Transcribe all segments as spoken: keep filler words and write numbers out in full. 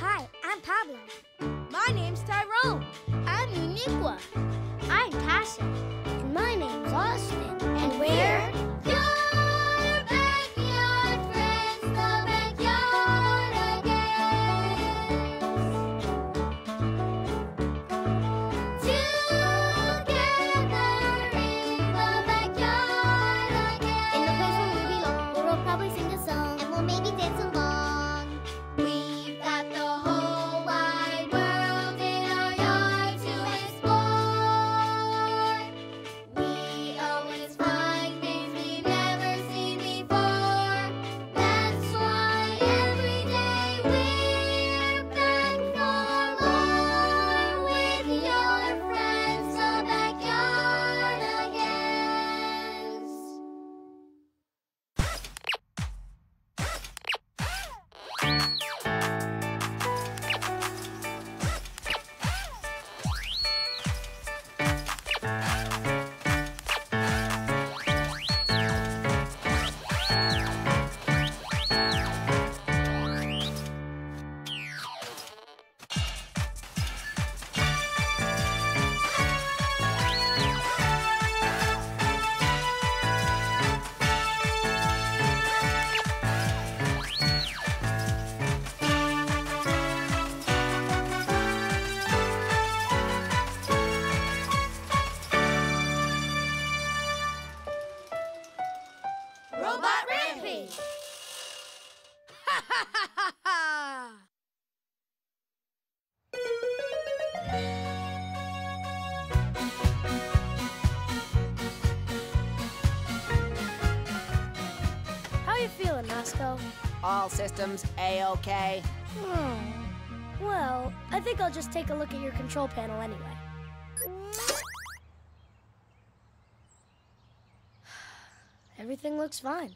Hi, I'm Pablo. My name's Tyrone. I'm Uniqua. I'm Tasha. And my name's Austin. And, and we're... Your Backyard Friends, the Backyard Again. Together in the Backyard Again. In the place where we belong, we'll probably sing a song. And we'll maybe dance along. We've got the whole wide world in our yard to explore. We always find things we've never seen before. That's why every day we're back for more with your friends, the Backyard Again. Robot Ripley! Ha ha ha ha ha! How you feeling, Roscoe? All systems A-OK. Hmm. Well, I think I'll just take a look at your control panel anyway. Everything looks fine.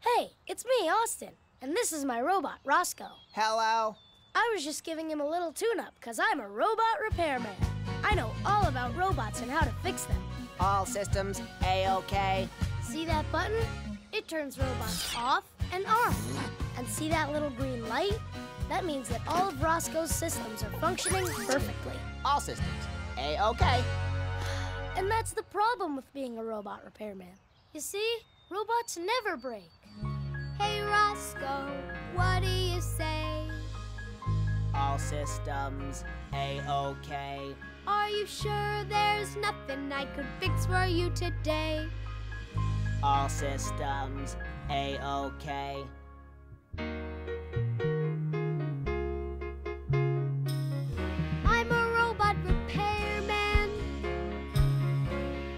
Hey, it's me, Austin, and this is my robot, Roscoe. Hello. I was just giving him a little tune-up because I'm a robot repairman. I know all about robots and how to fix them. All systems A-OK. See that button? It turns robots off and on. And see that little green light? That means that all of Roscoe's systems are functioning perfectly. All systems A-OK. And that's the problem with being a robot repairman. You see, robots never break. Hey, Roscoe, what do you say? All systems A-OK. Are you sure there's nothing I could fix for you today? All systems A-OK. I'm a robot repairman.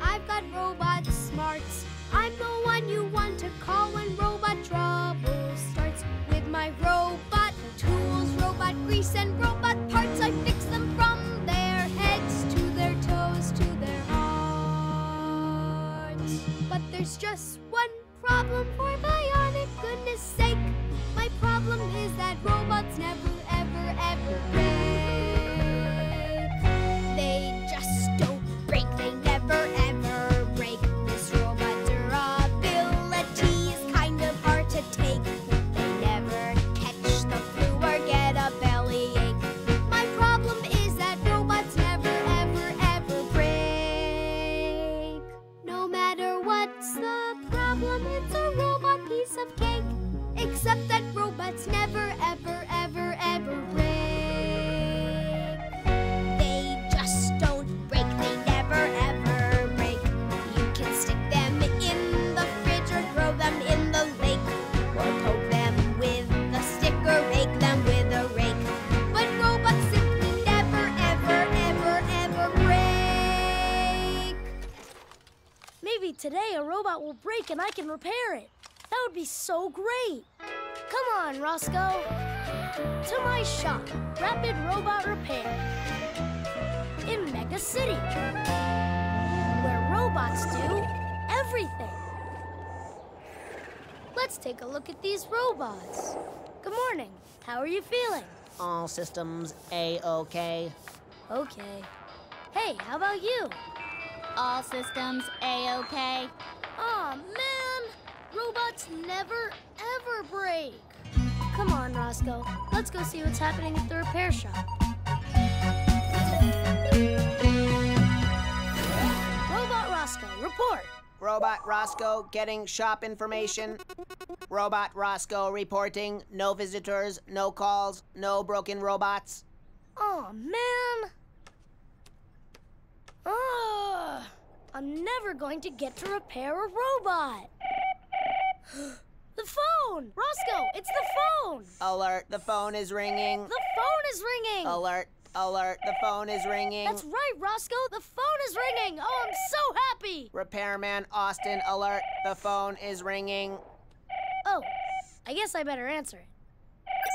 I've got robot smarts. I'm the one you want to call when robot trouble starts. With my robot tools, robot grease, and robot parts, I fix them from their heads to their toes to their hearts. But there's just one problem for bionic goodness sake. My problem is that robots never, ever, ever break. They just don't break. They never, ever break. This robot durability is kind of hard to take. They never catch the flu or get a bellyache. My problem is that robots never, ever, ever break. No matter what's the problem, it's a robot piece of cake. Except that robots never, ever, ever, ever break. They just don't break. They never, ever break. You can stick them in the fridge or throw them in the lake, or poke them with a stick or rake them with a rake. But robots simply never, ever, ever, ever break. Maybe today a robot will break and I can repair it. That would be so great. Come on, Roscoe. To my shop, Rapid Robot Repair. In Mega City. Where robots do everything. Let's take a look at these robots. Good morning. How are you feeling? All systems A-OK. Okay. Hey, how about you? All systems A-OK. Aw, man. Robots never, ever break. Come on, Roscoe. Roscoe. Let's go see what's happening at the repair shop. Robot Roscoe, report. Robot Roscoe getting shop information. Robot Roscoe reporting. No visitors, no calls, no broken robots. Oh man. Ugh. I'm never going to get to repair a robot. The phone! Roscoe, it's the phone! Alert, the phone is ringing. The phone is ringing! Alert, alert, the phone is ringing. That's right, Roscoe, the phone is ringing! Oh, I'm so happy! Repairman Austin, alert, the phone is ringing. Oh, I guess I better answer it.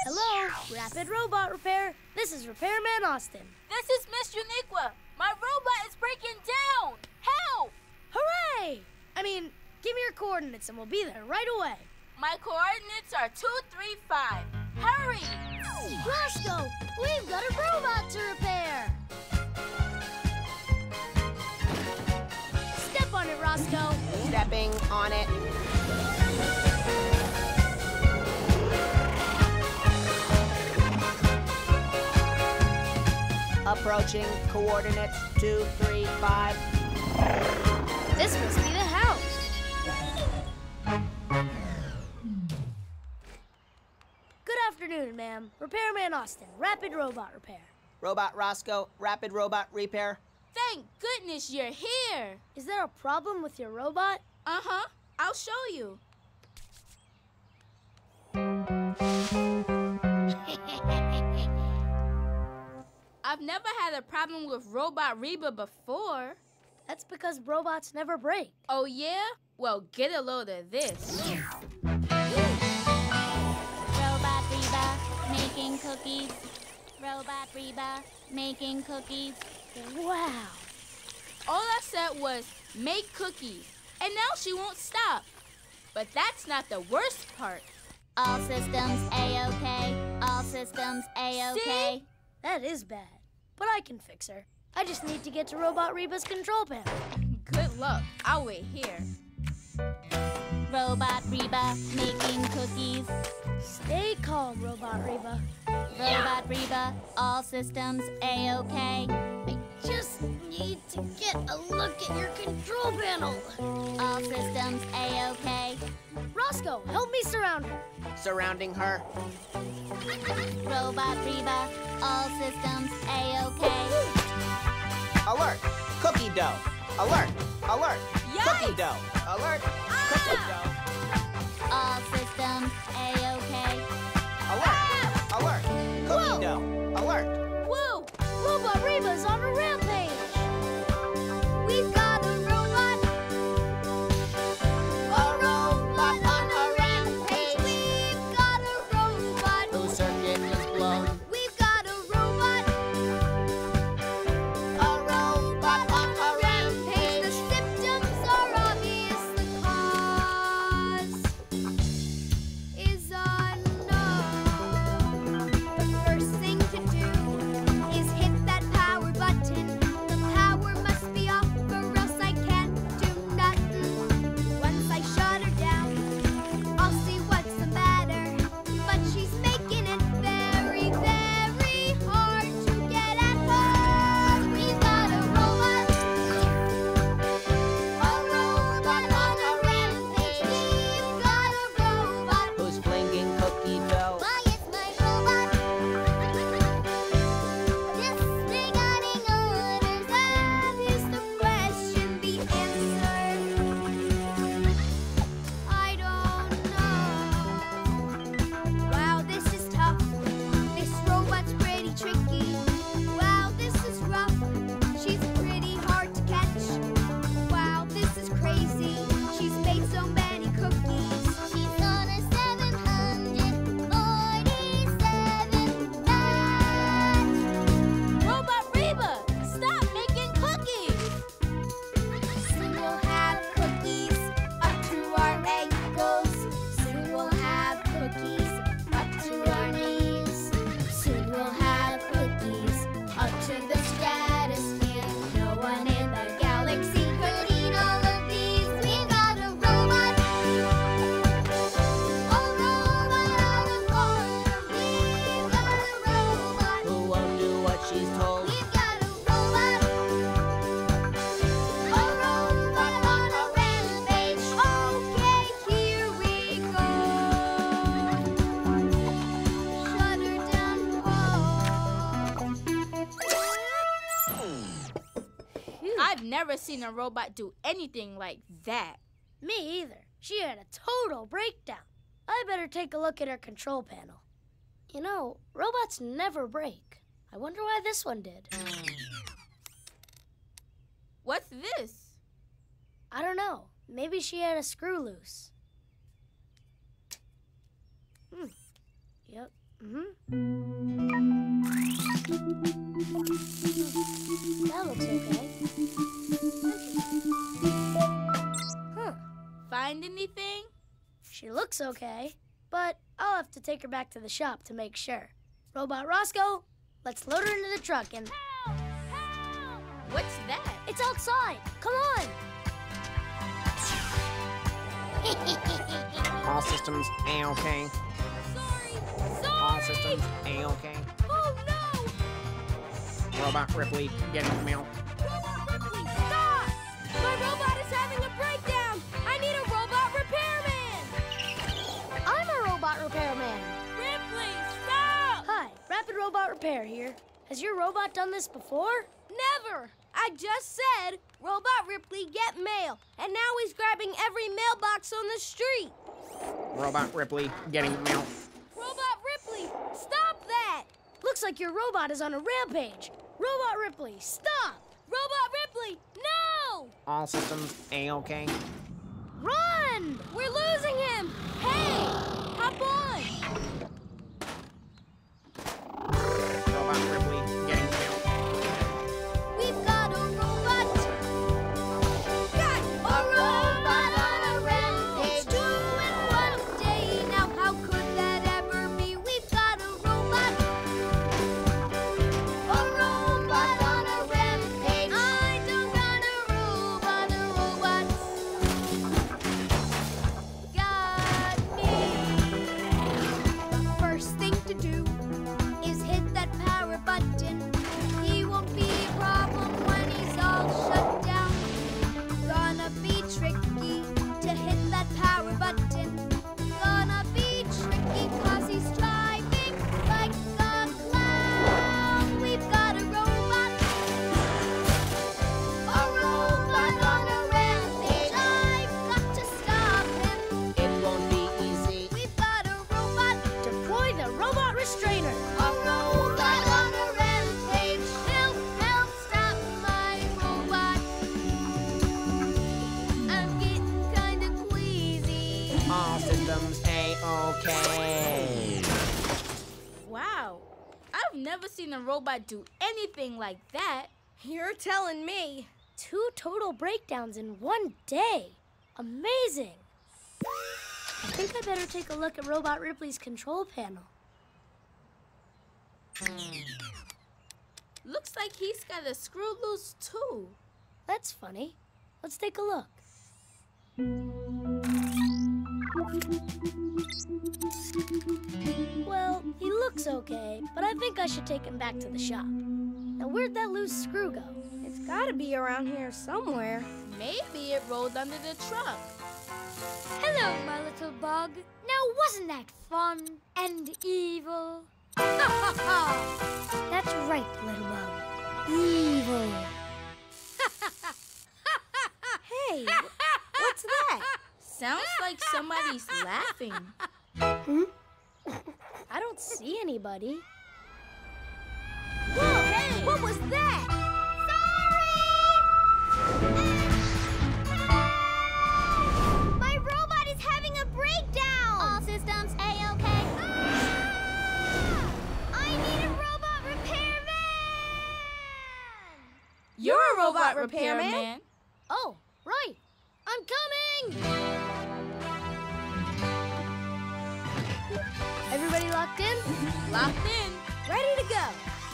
Hello, Rapid Robot Repair. This is Repairman Austin. This is Miss Uniqua. My robot is breaking down! Help! Hooray! I mean, give me your coordinates and we'll be there right away. My coordinates are two three five. Hurry! Roscoe, we've got a robot to repair! Step on it, Roscoe! Stepping on it. Approaching coordinates two three five. This must be the house. Good afternoon, ma'am. Repairman Austin, Rapid Robot Repair. Robot Roscoe, Rapid Robot Repair. Thank goodness you're here. Is there a problem with your robot? Uh-huh. I'll show you. I've never had a problem with Robot Reba before. That's because robots never break. Oh, yeah? Well, get a load of this. Making cookies. Robot Reba making cookies. Wow. All I said was make cookies, and now she won't stop. But that's not the worst part. All systems A-OK. All systems A-OK. That is bad, but I can fix her. I just need to get to Robot Reba's control panel. Good luck. I'll wait here. Robot Reba making cookies. Stay calm, Robot Reba. Robot Reba, all systems A-OK. I just need to get a look at your control panel. All systems A-OK. Roscoe, help me surround her. Surrounding her. Robot Reba, all systems A-OK. Alert, cookie dough. Alert, alert, Yikes. Cookie dough. Alert, ah! Cookie dough. All systems A-OK. Alert! Ah! Alert! Cookie Whoa. Dough! Alert! Whoa! Robot Reba's on a rampage! We've got a robot! A robot on a rampage! We've got a robot! Whose circuit is blown! We've got a robot! A robot on a rampage! The symptoms are obvious, the cause! never seen a robot do anything like that. Me either. She had a total breakdown. I better take a look at her control panel. You know, robots never break. I wonder why this one did. What's this? I don't know. Maybe she had a screw loose. Hmm. Yep. Mm-hmm. That looks okay. Huh. Find anything? She looks okay, but I'll have to take her back to the shop to make sure. Robot Roscoe, let's load her into the truck and... Help! Help! What's that? It's outside. Come on! All systems A-okay. Sorry! Sorry! All systems A-okay. Oh, no! Robot Ripley, get in the mail. Robot Ripley, stop! My robot is having a breakdown! I need a robot repairman! I'm a robot repairman. Ripley, stop! Hi, Rapid Robot Repair here. Has your robot done this before? Never! I just said, Robot Ripley, get mail. And now he's grabbing every mailbox on the street. Robot Ripley, getting mail. Robot Ripley, stop that! Looks like your robot is on a rampage. Robot Ripley, stop! Robot Ripley, no! All systems A-okay. Run! We're losing him! Hey, hop on! Robot Ripley. A robot do anything like that. You're telling me. Two total breakdowns in one day. Amazing. I think I better take a look at Robot Ripley's control panel. Looks like he's got a screw loose too. That's funny. Let's take a look. Well, he looks okay, but I think I should take him back to the shop. Now, where'd that loose screw go? It's gotta be around here somewhere. Maybe it rolled under the truck. Hello, my little bug. Now, wasn't that fun and evil? Ha ha ha! That's right, little bug. Evil. Ha ha ha! Ha ha! Hey, what's that? Sounds like somebody's laughing. Hmm? I don't see anybody. Whoa! Hey! What was that? Sorry! My robot is having a breakdown! All systems A-OK. Ah! I need a robot repairman! You're a robot repairman? Oh, right. I'm coming! Everybody locked in? Locked in. Ready to go.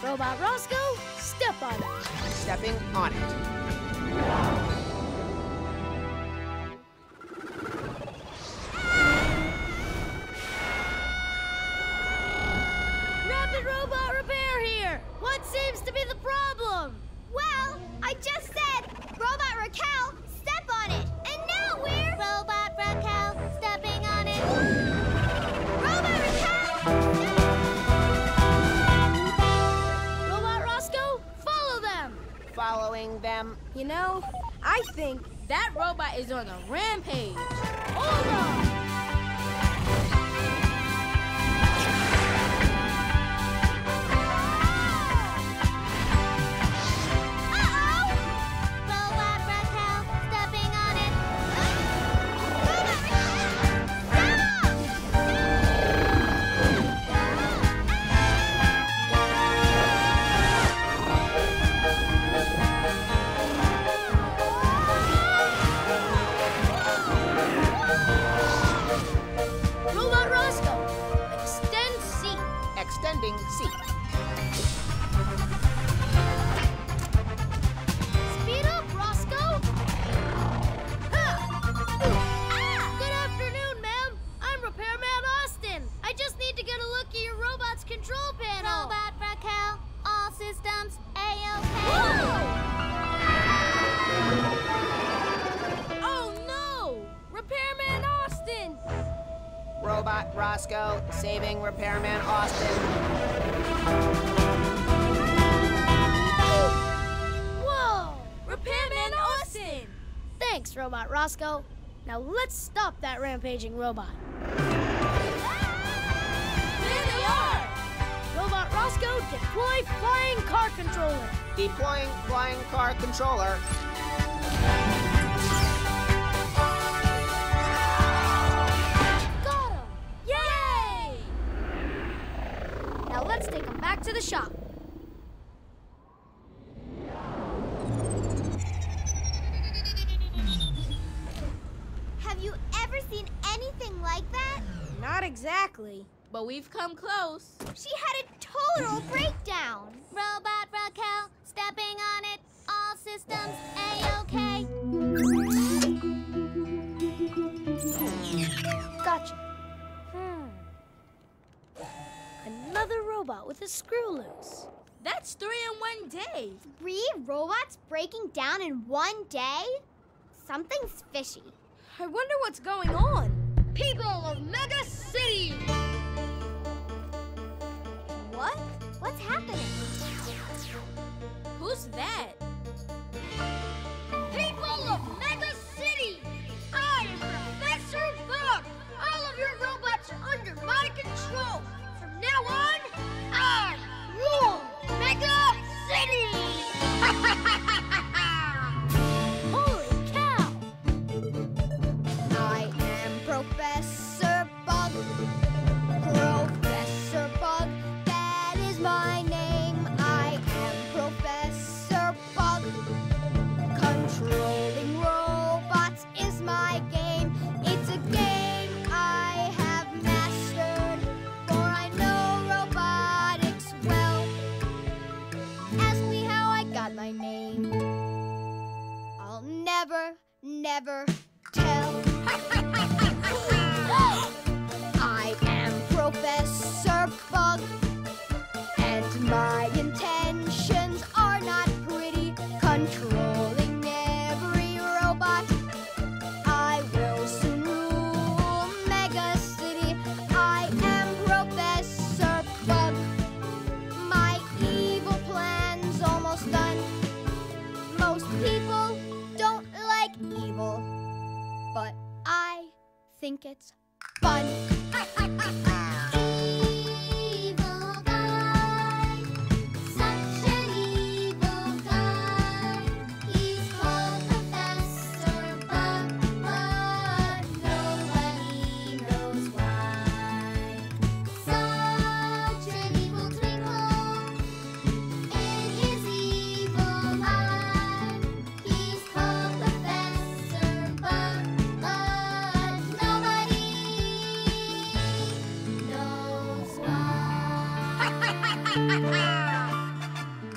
Robot Roscoe, step on it. Stepping on it. Ah! Rapid Robot Repair here. What seems to be the problem? Well, I just said, Robot Raquel, step on it. And now we're... Robot Raquel, stepping on it. Following them Um, you know, I think that robot is on a rampage. Over! Robot Roscoe, saving repairman Austin. Whoa! Repairman Austin! Thanks, Robot Roscoe. Now let's stop that rampaging robot. There they are! Robot Roscoe, deploy flying car controller. Deploying flying car controller. Let's take them back to the shop. Have you ever seen anything like that? Not exactly, but we've come close. She had a total breakdown. Robot Raquel, stepping on it. All systems A-OK. Gotcha. Another robot with a screw loose. That's three in one day. Three robots breaking down in one day? Something's fishy. I wonder what's going on. People of Mega City! What? What's happening? Who's that? People of Mega City! I am Professor Bug! All of your robots are under my control! Now on, I rule Mega City! Holy cow! I am Professor Bug. Professor Bug, that is my name. I am Professor Bug. Controlling robots is my game. It's a game. My name. I'll never, never tell. I am Professor Bug, and my intentions are not pretty. Controlling every robot, I will soon rule Mega City. I am Professor Bug. My evil plan's almost done. Most people don't like evil, but I think it's fun. Evil guy, such an evil guy. He's called Professor Bug, but nobody knows why. Such an evil twinkle in his evil eye.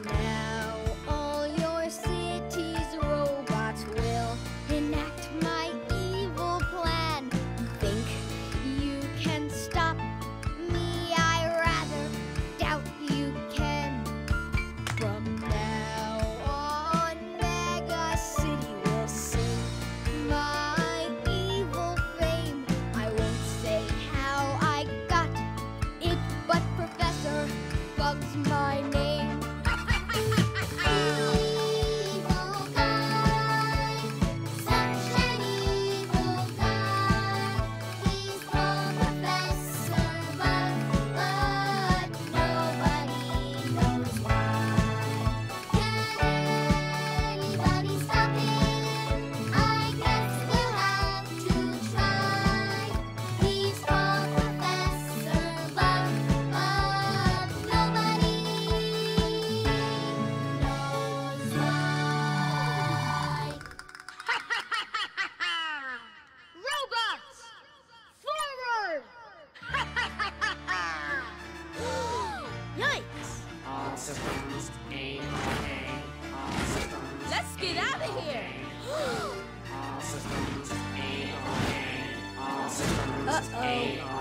Now all your city's robots will enact my evil plan. Think you can stop me? I rather doubt you can. From now on, Mega City will sing my evil fame. I won't say how I got it, but Professor Bug's my systems. Aim, aim, all systems. Let's get out of here! All systems. Aim, aim, all systems. Uh-oh.